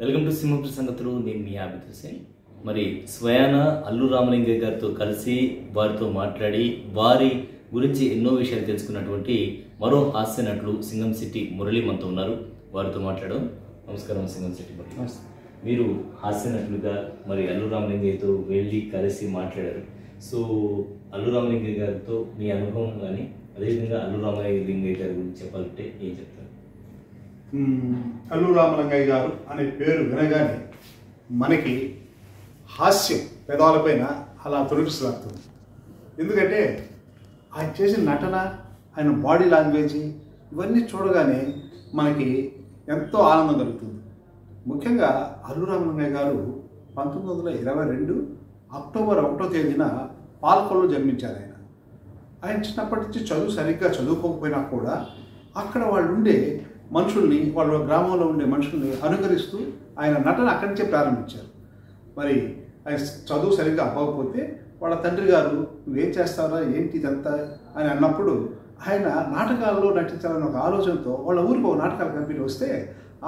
Welcome to Singam సిట్టి సంగతులు. నేను మీ ఆభితృసేన్. మరి స్వయాన అల్లు రామలింగయ్య గారితో కలిసి వారితో మాట్లాడి వారి గురించి ఎన్నో విషయాలు తెలుసుకున్నటువంటి మరో హాస్య నటులు సింగం సిట్టి మురళి మనతో ఉన్నారు. వారితో మాట్లాడడం. నమస్కారం సింగం సిట్టి మురళి. మీరు హాస్య నటులుగా మరి అల్లు రామలింగయ్యతో వెళ్ళి కలిసి మాట్లాడారు. సో అల్లు రామలింగయ్య గారితో మీ అనుభవం కానీ, అదేవిధంగా అల్లు రామలింగయ్య గారి గురించి చెప్పాలంటే ఏం చెప్తారు? అల్లు రామలింగయ్య గారు అనే పేరు వినగానే మనకి హాస్యం పెదాలపైన అలా తొలగిస్తుంది. ఎందుకంటే ఆయన చేసిన నటన, ఆయన బాడీ లాంగ్వేజ్ ఇవన్నీ చూడగానే మనకి ఎంతో ఆనందం కలుగుతుంది. ముఖ్యంగా అల్లు రామలింగయ్య గారు 1922 అక్టోబర్ 1వ తేదీన పాల్కొల్లో జన్మించారు. ఆయన చిన్నప్పటి నుంచి చదువు సరిగ్గా చదువుకోకపోయినా కూడా అక్కడ వాళ్ళు ఉండే మనుషుల్ని, వాళ్ళ గ్రామంలో ఉండే మనుషుల్ని అనుకరిస్తూ ఆయన నటన అక్కడి నుంచే ప్రారంభించారు. మరి ఆయన చదువు సరిగ్గా అవ్వకపోతే వాళ్ళ తండ్రి గారు నువ్వేం చేస్తారా ఏంటి ఇదంతా అని అన్నప్పుడు ఆయన నాటకాల్లో నటించాలని ఒక ఆలోచనతో వాళ్ళ ఊరికి ఒక నాటకాల కంపెనీ వస్తే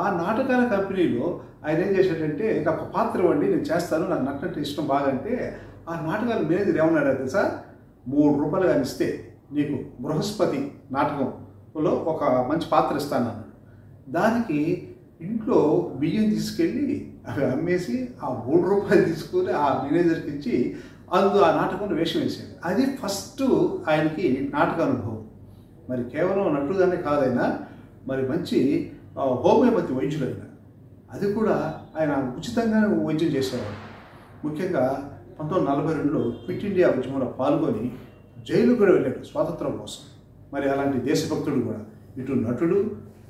ఆ నాటకాల కంపెనీలో ఆయన ఏం చేశాడంటే, నాకు పాత్ర ఇవ్వండి నేను చేస్తాను, నాకు నటనంటే ఇష్టం బాగా అంటే ఆ నాటకాల మేనేజర్ ఏమన్నాడు తెలుసా? ₹3 కానీ ఇస్తే నీకు బృహస్పతి నాటకంలో ఒక మంచి పాత్ర ఇస్తాను. దానికి ఇంట్లో బియ్యం తీసుకెళ్ళి అవి అమ్మేసి ఆ ₹3 తీసుకొని ఆ మేనేజర్కి ఇచ్చి అందులో ఆ నాటకంలో వేషం వేసాడు. అది ఫస్ట్ ఆయనకి నాటక అనుభవం. మరి కేవలం నటుడుగానే కాదైనా మరి మంచి హోమియోపతి వైద్యుడైన, అది కూడా ఆయన ఉచితంగానే వైద్యం చేసేవాడు. ముఖ్యంగా 1942లో క్విట్ ఇండియా ఉద్యమంలో పాల్గొని జైలుకు కూడా వెళ్ళాడు స్వాతంత్రం కోసం. మరి అలాంటి దేశభక్తుడు కూడా, ఇటు నటుడు,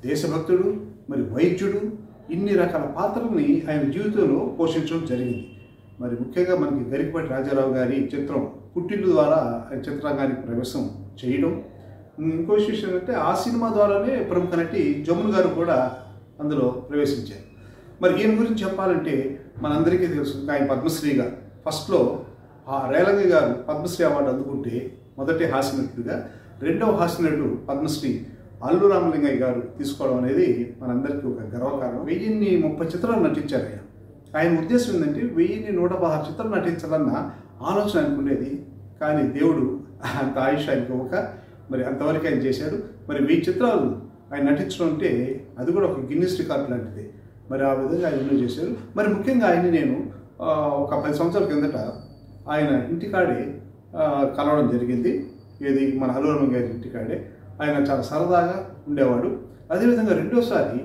దేశభక్తుడు, మరి వైద్యుడు, ఇన్ని రకాల పాత్రల్ని ఆయన జీవితంలో పోషించడం జరిగింది. మరి ముఖ్యంగా మనకి గరికపాటి రాజారావు గారి చిత్రం పుట్టిల్లు ద్వారా ఆయన చిత్రాంగానికి ప్రవేశం చేయడం. ఇంకో విషయం అంటే ఆ సినిమా ద్వారానే ప్రముఖ నటి జమున్ గారు కూడా అందులో ప్రవేశించారు. మరి ఈయన గురించి చెప్పాలంటే మనందరికీ తెలుసు, ఆయన పద్మశ్రీగా ఫస్ట్లో ఆ రైలంగి గారు పద్మశ్రీ అవార్డు అందుకుంటే మొదటి హాస్యనటుడిగా, రెండవ హాస్యనటుడు పద్మశ్రీ అల్లు రామలింగయ్య గారు తీసుకోవడం అనేది మనందరికీ ఒక గర్వకారణం. 1030 చిత్రాలు నటించారు ఆయన. ఆయన ఉద్దేశం ఏంటంటే 1116 చిత్రాలు నటించాలన్న ఆలోచన అనుకునేది. కానీ దేవుడు అంత ఆయుష్ ఆయనకి ఇవ్వక మరి అంతవరకు ఆయన చేశాడు. మరి 1000 చిత్రాలు ఆయన నటించడం అంటే అది కూడా ఒక గిన్నిస్ రికార్డు లాంటిది. మరి ఆ విధంగా ఆయన ఎన్నో చేశారు. మరి ముఖ్యంగా ఆయన్ని నేను ఒక 10 సంవత్సరాల కిందట ఆయన ఇంటికాడే కలవడం జరిగింది. ఏది మన అల్లు రామలింగయ్య గారి ఇంటికాడే. ఆయన చాలా సరదాగా ఉండేవాడు. అదేవిధంగా రెండోసారి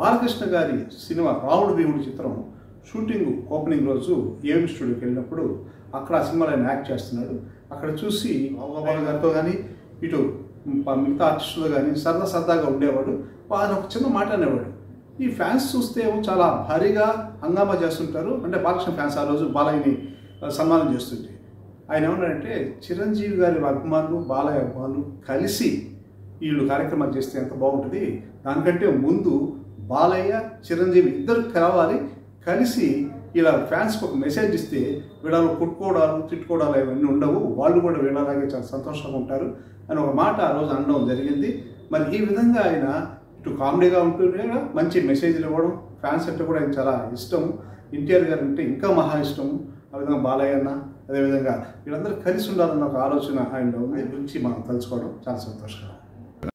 బాలకృష్ణ గారి సినిమా రాముడు భీముడు చిత్రం షూటింగ్ ఓపెనింగ్ రోజు ఏఎం స్టూడియోకి వెళ్ళినప్పుడు అక్కడ ఆ సినిమాలో ఆయన యాక్ట్ చేస్తున్నాడు. అక్కడ చూసి బాలకృష్ణ గారితో కానీ ఇటు మిగతా ఆర్టిస్టులు కానీ సరదాగా ఉండేవాడు. ఆయన ఒక చిన్న మాట అనేవాడు. ఈ ఫ్యాన్స్ చూస్తే ఏమో చాలా భారీగా హంగామా చేస్తుంటారు, అంటే బాలకృష్ణ ఫ్యాన్స్ ఆ రోజు బాలయ్యని సన్మానం చేస్తుంటే ఆయన ఏమన్నాడంటే, చిరంజీవి గారి అభిమానులు బాలయ్య అభిమానులు కలిసి వీళ్ళు కార్యక్రమాలు చేస్తే ఎంత బాగుంటుంది, దానికంటే ముందు బాలయ్య చిరంజీవి ఇద్దరు కలవాలి, కలిసి ఇలా ఫ్యాన్స్కి ఒక మెసేజ్ ఇస్తే వీళ్ళలో కొట్టుకోవడాలు తిట్టుకోవడాలు ఇవన్నీ ఉండవు, వాళ్ళు కూడా వీళ్ళలాగే చాలా సంతోషంగా ఉంటారు అని ఒక మాట ఆ రోజు అనడం జరిగింది. మరి ఈ విధంగా ఆయన ఇటు కామెడీగా ఉంటూనే మంచి మెసేజ్లు ఇవ్వడం, ఫ్యాన్స్ అంటే కూడా ఆయన చాలా ఇష్టం, ఎన్టీఆర్ గారు అంటే ఇంకా మహా ఇష్టము, ఆ విధంగా బాలయ్య అన్న, అదేవిధంగా వీళ్ళందరూ కలిసి ఉండాలన్న ఒక ఆలోచన ఆయన గురించి మనం తెలుసుకోవడం చాలా సంతోషకరం.